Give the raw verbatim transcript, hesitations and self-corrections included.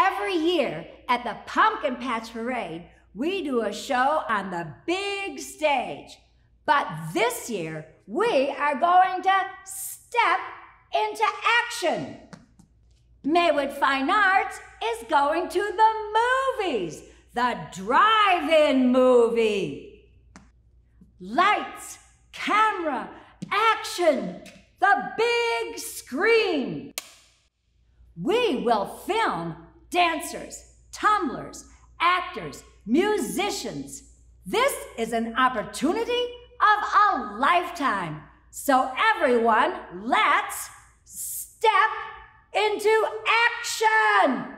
Every year at the Pumpkin Patch Parade, we do a show on the big stage. But this year, we are going to step into action. Maywood Fine Arts is going to the movies, the drive-in movie. Lights, camera, action, the big screen. We will film dancers, tumblers, actors, musicians. This is an opportunity of a lifetime. So everyone, let's step into action!